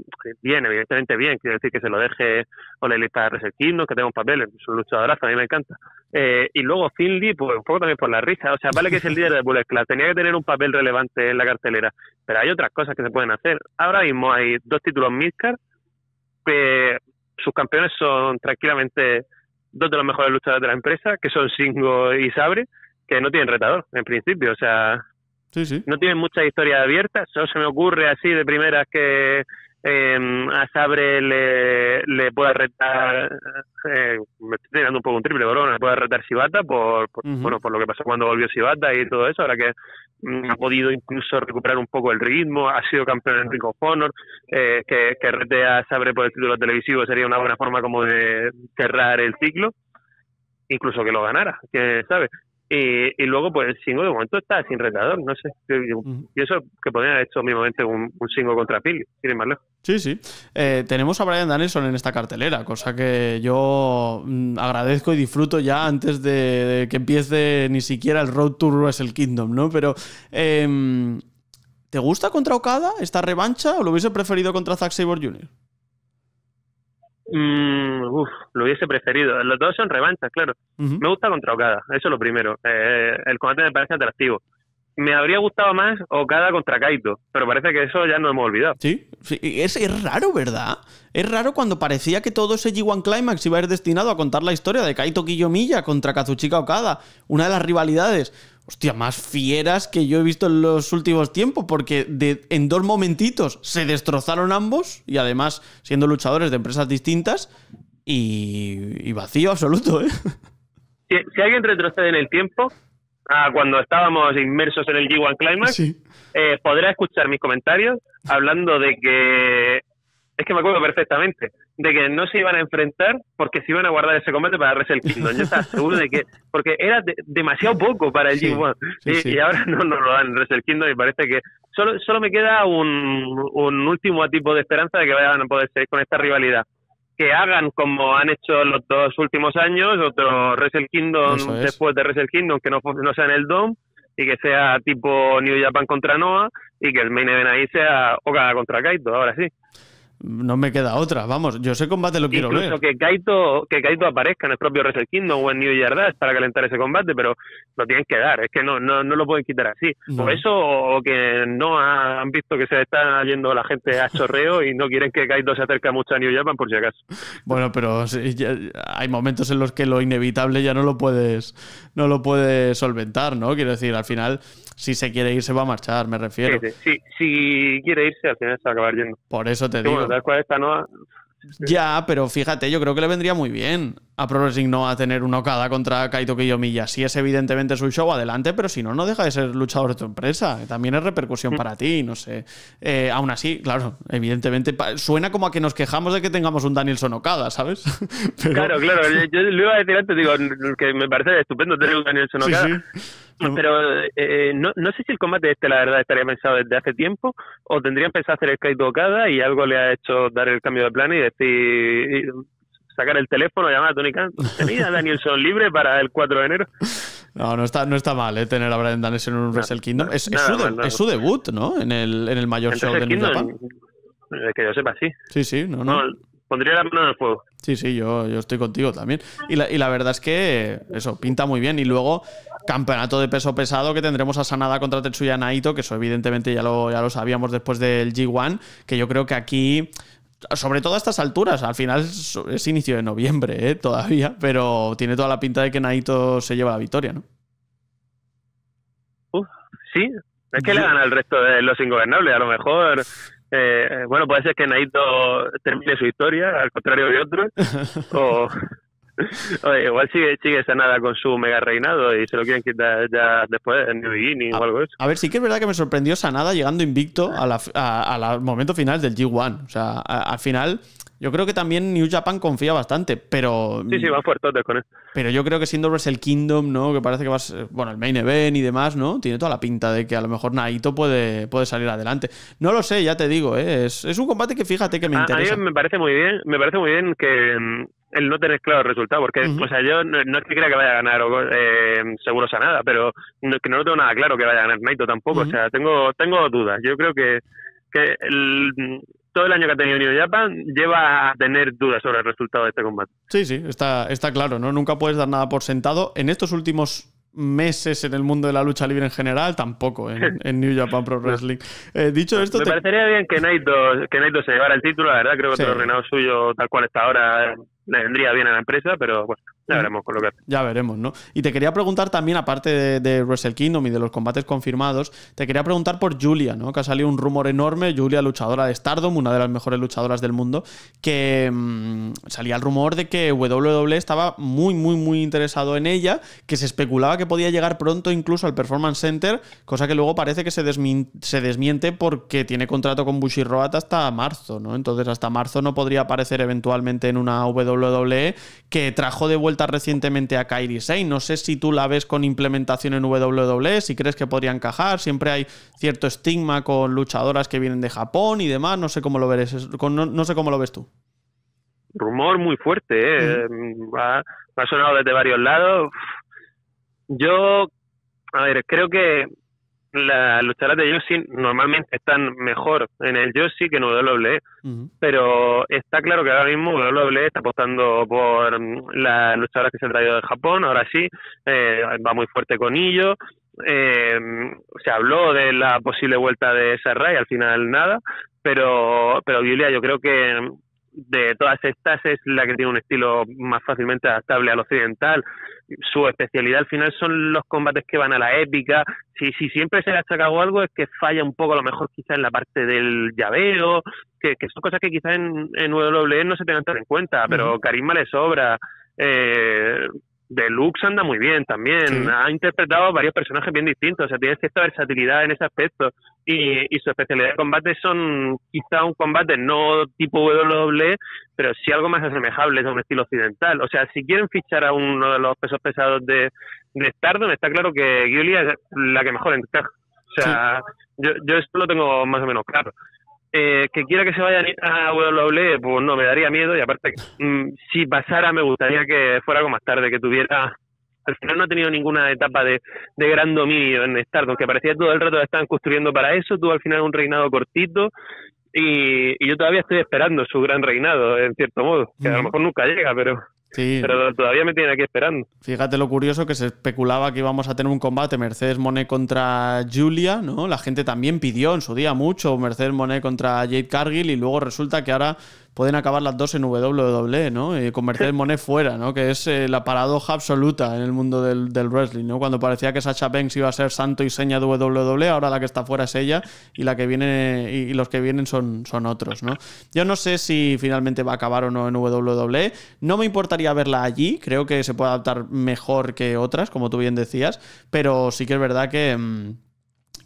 bien, evidentemente bien. Quiero decir que se lo deje o la lista de Reserquino, que tenga un papel, es un luchadorazo, a mí me encanta. Y luego Finlay, pues un poco también por la risa. O sea, vale que es el líder de Bullet Club, tenía que tener un papel relevante en la cartelera. Pero hay otras cosas que se pueden hacer. Ahora mismo hay dos títulos midcard que sus campeones son tranquilamente dos de los mejores luchadores de la empresa, que son Shingo y Sabre, que no tienen retador, en principio. O sea... Sí, sí. No tienen mucha historia abierta, solo se me ocurre así de primeras que a Sabre le pueda retar, me estoy tirando un poco un triple, pero le pueda retar Shibata bueno, por lo que pasó cuando volvió Shibata y todo eso, ahora que ha podido incluso recuperar un poco el ritmo, ha sido campeón en Ring of Honor, que rete a Sabre por el título televisivo sería una buena forma como de cerrar el ciclo. incluso que lo ganara, que ¿sabes? Y luego, pues el single de momento está sin retador, no sé. Y eso que podrían haber hecho mismamente un single contra Pili, sin más lejos. Sí, sí. Tenemos a Bryan Danielson en esta cartelera, cosa que yo agradezco y disfruto ya antes de que empiece ni siquiera el Road to Wrestle Kingdom, ¿no? Pero, ¿te gusta contra Okada esta revancha o lo hubiese preferido contra Zack Sabre Jr.? Lo hubiese preferido. Los dos son revanchas, claro. Me gusta contra Okada, eso es lo primero. El combate me parece atractivo. Me habría gustado más Okada contra Kaito, pero parece que eso ya no hemos olvidado. Sí, sí. Es raro, ¿verdad? Es raro cuando parecía que todo ese G1 Climax iba a ir destinado a contar la historia de Kaito Kiyomiya contra Kazuchika Okada, una de las rivalidades, hostia, más fieras que yo he visto en los últimos tiempos, porque en dos momentitos se destrozaron ambos, y además siendo luchadores de empresas distintas, y vacío absoluto, ¿eh? Si alguien retrocede en el tiempo cuando estábamos inmersos en el G1 Climax, sí, podrá escuchar mis comentarios hablando de que, es que me acuerdo perfectamente, de que no se iban a enfrentar porque se iban a guardar ese combate para Wrestle Kingdom. Yo estaba seguro de que, porque era demasiado poco para el G1, y ahora no nos lo dan en Wrestle Kingdom, y parece que solo me queda un último tipo de esperanza de que vayan a poder seguir con esta rivalidad. Que hagan como han hecho los dos últimos años, otro Wrestle Kingdom después de Wrestle Kingdom, que no sea en el Dome, y que sea tipo New Japan contra Noah, y que el main event ahí sea Okada contra Kaito, ahora sí. No me queda otra, vamos, yo ese combate lo quiero ver. Incluso que Kaito aparezca en el propio Wrestle Kingdom o en New Year's Dash para calentar ese combate, pero lo tienen que dar, es que no lo pueden quitar así. No. O eso, o que no han visto que se está yendo la gente a chorreo y no quieren que Kaito se acerque mucho a New Japan por si acaso. Bueno, pero sí, hay momentos en los que lo inevitable ya no lo puedes solventar, ¿no? Quiero decir, al final, si se quiere ir, se va a marchar, me refiero. Si quiere irse, al final se va a acabar yendo. Por eso te digo. Bueno, esta Noah... Ya, pero fíjate, yo creo que le vendría muy bien a Pro Wrestling Noah tener una Okada contra Kaito Kiyomiya. Si es evidentemente su show, adelante, pero si no, no deja de ser luchador de tu empresa. También es repercusión para ti, no sé. Aún así, claro, evidentemente suena como a que nos quejamos de que tengamos un Danielson Okada, ¿sabes? Pero... Claro, yo lo iba a decir antes, digo, que me parece estupendo tener un Danielson Okada. Sí. Pero no sé si el combate este, la verdad, estaría pensado desde hace tiempo o tendrían pensado hacer el Kaito Okada y algo le ha hecho dar el cambio de plan y decir, sacar el teléfono, llamar a Tony Khan. ¿Tenía Danielson libre para el 4 de enero? No está mal, tener a Bryan Danielson en un Wrestle Kingdom. Es su debut, ¿no? En el mayor show de New Japan. Que yo sepa, sí. Sí, no. Pondría la mano en el fuego. Sí, yo estoy contigo también. Y la verdad es que eso, pinta muy bien. Y luego, campeonato de peso pesado que tendremos a Sanada contra Tetsuya Naito, que eso evidentemente ya lo sabíamos después del G1, que yo creo que aquí, sobre todo a estas alturas, al final es inicio de noviembre, todavía, pero tiene toda la pinta de que Naito se lleva la victoria, ¿no? Sí, es que le gana el resto de los ingobernables, a lo mejor... bueno, puede ser que Naito termine su historia, al contrario de otros, o igual sigue Sanada con su mega reinado y se lo quieren quitar ya después en New Beginning o algo de eso. A ver, sí que es verdad que me sorprendió Sanada llegando invicto al momento final del G1. O sea, al final... Yo creo que también New Japan confía bastante, pero... Sí, van fuertotes con él. Pero yo creo que siendo Wrestle Kingdom, ¿no? Que parece que va a ser, bueno, el main event y demás, ¿no? Tiene toda la pinta de que a lo mejor Naito puede salir adelante. No lo sé, ya te digo, ¿eh? Es un combate que fíjate que me interesa. A mí me parece muy bien que el no tener claro el resultado, porque, o sea, yo no es que crea que vaya a ganar seguro Sanada, pero que no tengo nada claro que vaya a ganar Naito tampoco. O sea, tengo dudas. Yo creo que todo el año que ha tenido New Japan lleva a tener dudas sobre el resultado de este combate. Sí, está claro, ¿no? Nunca puedes dar nada por sentado. En estos últimos meses en el mundo de la lucha libre en general, tampoco en New Japan Pro Wrestling. Dicho esto... Me parecería bien que Naito se llevara el título, la verdad. Creo que todo el reinado suyo, tal cual está ahora, le vendría bien a la empresa, pero bueno, ya veremos con lo que hace. Ya veremos, ¿no? Y te quería preguntar también, aparte de Wrestle Kingdom y de los combates confirmados, te quería preguntar por Giulia, ¿no? Que ha salido un rumor enorme, Giulia, luchadora de Stardom, una de las mejores luchadoras del mundo, que salía el rumor de que WWE estaba muy, muy, muy interesado en ella, que se especulaba que podía llegar pronto incluso al Performance Center, cosa que luego parece que se desmiente porque tiene contrato con Bushiroad hasta marzo, ¿no? Entonces hasta marzo no podría aparecer eventualmente en una WWE WWE, que trajo de vuelta recientemente a Kairi Sane. No sé si tú la ves con implementación en WWE, si crees que podría encajar. Siempre hay cierto estigma con luchadoras que vienen de Japón y demás. No sé cómo lo ves, no sé cómo lo ves tú. Rumor muy fuerte, ¿eh? Me ha sonado desde varios lados. Yo, a ver, creo que las luchadoras de Yoshi normalmente están mejor en el Yoshi que en WWE, pero está claro que ahora mismo WWE está apostando por las luchadoras que se han traído de Japón, ahora sí, va muy fuerte con ello. Se habló de la posible vuelta de Sarai, al final nada, pero Giulia yo creo que de todas estas es la que tiene un estilo más fácilmente adaptable al occidental. Su especialidad al final son los combates que van a la épica. Si siempre se le ha sacado algo es que falla un poco a lo mejor quizá en la parte del llaveo, que son cosas que quizás en WWE no se tengan tan en cuenta, pero carisma le sobra. Deluxe anda muy bien también, ha interpretado varios personajes bien distintos, o sea, tiene cierta versatilidad en ese aspecto, y su especialidad de combate son quizá un combate no tipo WWE, pero sí algo más asemejable a un estilo occidental. O sea, si quieren fichar a uno de los pesos pesados de Stardom, está claro que Giulia es la que mejor encaja. O sea, yo esto lo tengo más o menos claro. Que quiera que se vayan a WWE, pues no, me daría miedo, y aparte si pasara me gustaría que fuera algo más tarde, que tuviera... Al final no ha tenido ninguna etapa de gran dominio en Stardom, que parecía todo el rato la estaban construyendo para eso. Tuvo al final un reinado cortito, y yo todavía estoy esperando su gran reinado, en cierto modo, que a lo mejor nunca llega, pero todavía me tienen aquí esperando. Fíjate lo curioso que se especulaba que íbamos a tener un combate Mercedes Moné contra Giulia, ¿no? La gente también pidió en su día mucho Mercedes Moné contra Jade Cargill, y luego resulta que ahora pueden acabar las dos en WWE, ¿no? Con Mercedes Moné fuera, ¿no? Que es la paradoja absoluta en el mundo del wrestling, ¿no? Cuando parecía que Sasha Banks iba a ser santo y seña de WWE, ahora la que está fuera es ella, y la que viene, y los que vienen son otros, ¿no? Yo no sé si finalmente va a acabar o no en WWE. No me importaría verla allí, creo que se puede adaptar mejor que otras, como tú bien decías, pero sí que es verdad que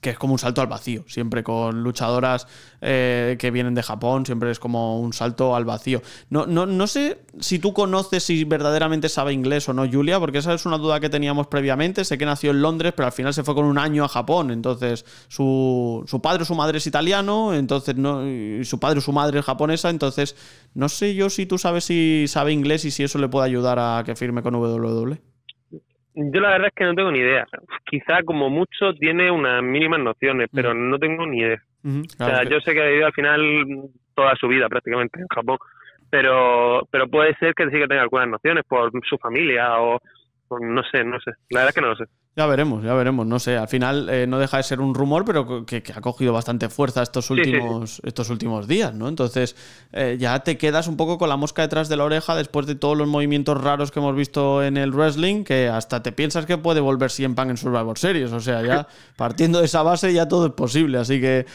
es como un salto al vacío, siempre con luchadoras que vienen de Japón, siempre es como un salto al vacío. No sé si tú conoces, si verdaderamente sabe inglés o no Giulia, porque esa es una duda que teníamos previamente. Sé que nació en Londres, pero al final se fue con un año a Japón, entonces su padre o su madre es italiano, entonces y su padre o su madre es japonesa, entonces no sé yo si tú sabes si sabe inglés y si eso le puede ayudar a que firme con WWE. Yo la verdad es que no tengo ni idea. Quizá como mucho tiene unas mínimas nociones, pero no tengo ni idea. Claro, o sea, yo sé que ha vivido al final toda su vida prácticamente en Japón, pero puede ser que sí que tenga algunas nociones por su familia o no sé. La verdad es que no lo sé. Ya veremos, no sé. Al final no deja de ser un rumor, pero que ha cogido bastante fuerza estos últimos días, ¿no? Entonces ya te quedas un poco con la mosca detrás de la oreja después de todos los movimientos raros que hemos visto en el wrestling, que hasta te piensas que puede volver CM Punk en Survivor Series. O sea, ya partiendo de esa base ya todo es posible. Así que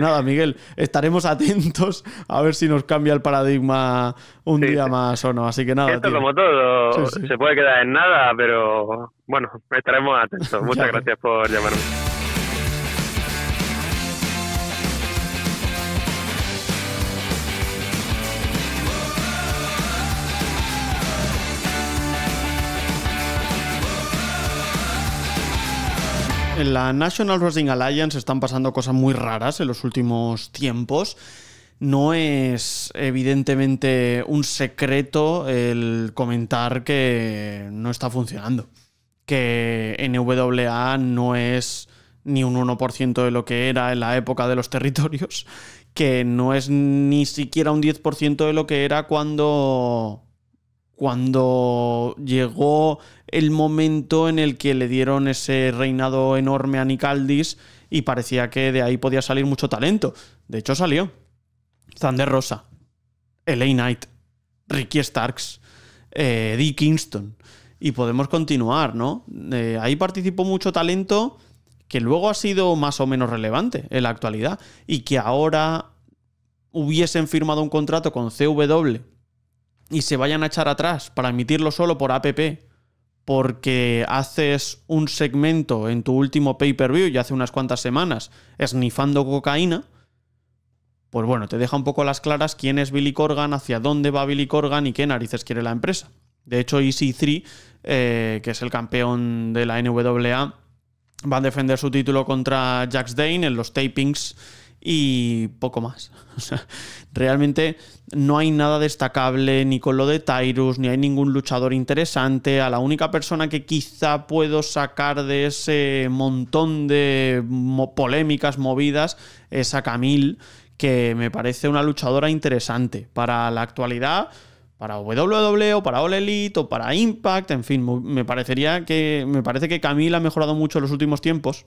nada, Miguel, estaremos atentos a ver si nos cambia el paradigma un día más o no. Así que nada. Esto, tío, como todo, se puede quedar en nada, pero... Bueno, estaremos atentos. Muchas gracias por llamarme. En la National Wrestling Alliance están pasando cosas muy raras en los últimos tiempos. No es evidentemente un secreto el comentar que no está funcionando, que NWA no es ni un 1% de lo que era en la época de los territorios, que no es ni siquiera un 10% de lo que era cuando llegó el momento en el que le dieron ese reinado enorme a Nick Aldis y parecía que de ahí podía salir mucho talento. De hecho salió Thunder Rosa, LA Knight, Ricky Starks, Eddie Kingston... Y podemos continuar, ¿no? Ahí participó mucho talento que luego ha sido más o menos relevante en la actualidad, y que ahora hubiesen firmado un contrato con CW y se vayan a echar atrás para emitirlo solo por APP porque haces un segmento en tu último pay-per-view ya hace unas cuantas semanas esnifando cocaína, pues bueno, te deja un poco a las claras quién es Billy Corgan, hacia dónde va Billy Corgan y qué narices quiere la empresa. De hecho, EC3, que es el campeón de la NWA, va a defender su título contra Jax Dane en los tapings y poco más. O sea, realmente no hay nada destacable ni con lo de Tyrus, ni hay ningún luchador interesante. A la única persona que quizá puedo sacar de ese montón de polémicas movidas es a Camille, que me parece una luchadora interesante para la actualidad, para WWE o para All Elite o para Impact. En fin, me parece que Camille ha mejorado mucho en los últimos tiempos.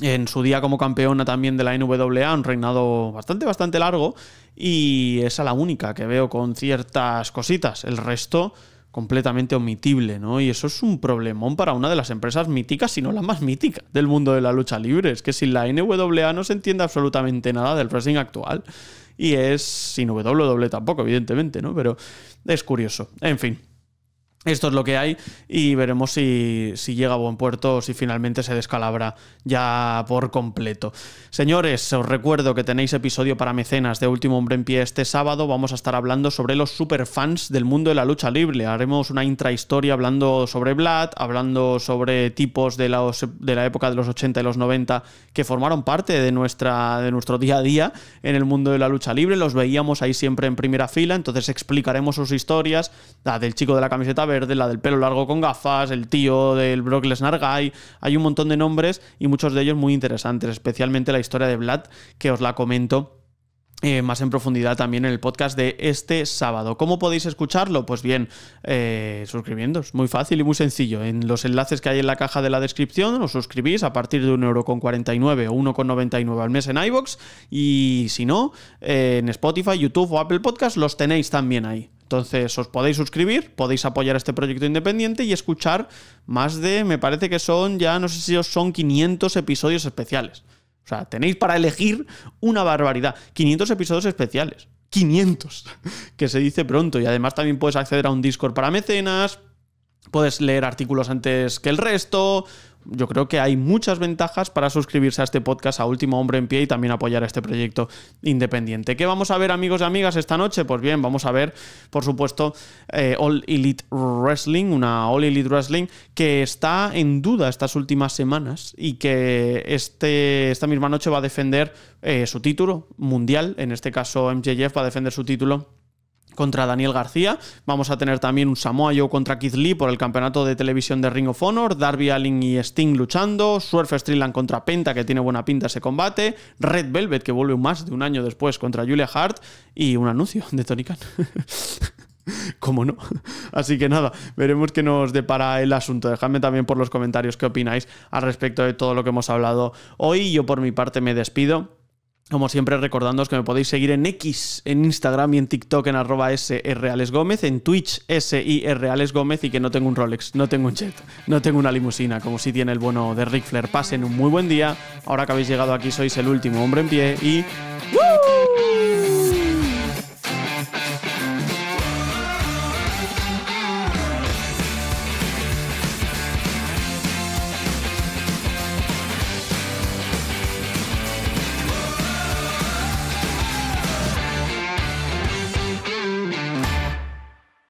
En su día como campeona también de la NWA, un reinado bastante largo, y es a la única que veo con ciertas cositas. El resto completamente omitible, ¿no? Y eso es un problemón para una de las empresas míticas, si no la más mítica, del mundo de la lucha libre. Es que sin la NWA no se entiende absolutamente nada del wrestling actual. Y es sin WWE tampoco, evidentemente, ¿no? Pero es curioso. En fin, esto es lo que hay y veremos si llega a buen puerto o si finalmente se descalabra ya por completo. Señores, os recuerdo que tenéis episodio para mecenas de Último Hombre en Pie este sábado. Vamos a estar hablando sobre los superfans del mundo de la lucha libre. Haremos una intrahistoria hablando sobre Vlad, hablando sobre tipos de la época de los 80 y los 90 que formaron parte de nuestro día a día en el mundo de la lucha libre. Los veíamos ahí siempre en primera fila, entonces explicaremos sus historias, la del chico de la camiseta verde, la del pelo largo con gafas, el tío del Brock Lesnar guy. Hay un montón de nombres y muchos de ellos muy interesantes, especialmente la historia de Vlad, que os la comento más en profundidad también en el podcast de este sábado. ¿Cómo podéis escucharlo? Pues bien, suscribiéndoos. Muy fácil y muy sencillo. En los enlaces que hay en la caja de la descripción os suscribís a partir de 1,49€ o 1,99€ al mes en iVoox, y si no, en Spotify, YouTube o Apple Podcast los tenéis también ahí. Entonces os podéis suscribir, podéis apoyar este proyecto independiente y escuchar más de, me parece que son ya, no sé si son 500 episodios especiales. O sea, tenéis para elegir una barbaridad. 500 episodios especiales. 500. Que se dice pronto. Y además también puedes acceder a un Discord para mecenas, puedes leer artículos antes que el resto. Yo creo que hay muchas ventajas para suscribirse a este podcast, a Último Hombre en Pie, y también apoyar a este proyecto independiente. ¿Qué vamos a ver, amigos y amigas, esta noche? Pues bien, vamos a ver, por supuesto, All Elite Wrestling, una All Elite Wrestling que está en duda estas últimas semanas y que esta misma noche va a defender su título mundial. En este caso MJF va a defender su título contra Daniel García. Vamos a tener también un Samoa Joe contra Keith Lee por el campeonato de televisión de Ring of Honor, Darby Allin y Sting luchando, Swerve Strickland contra Penta, que tiene buena pinta ese combate, Red Velvet, que vuelve más de un año después, contra Julia Hart, y un anuncio de Tony Khan. ¿Cómo no? Así que nada, veremos qué nos depara el asunto. Dejadme también por los comentarios qué opináis al respecto de todo lo que hemos hablado hoy. Yo por mi parte me despido, como siempre, recordándoos que me podéis seguir en X, en Instagram y en TikTok en @sralesgomez, en Twitch siralesgomez, y que no tengo un Rolex, no tengo un jet, no tengo una limusina, como sí tiene el bueno de Ric Flair. Pasen un muy buen día. Ahora que habéis llegado aquí sois el último hombre en pie y...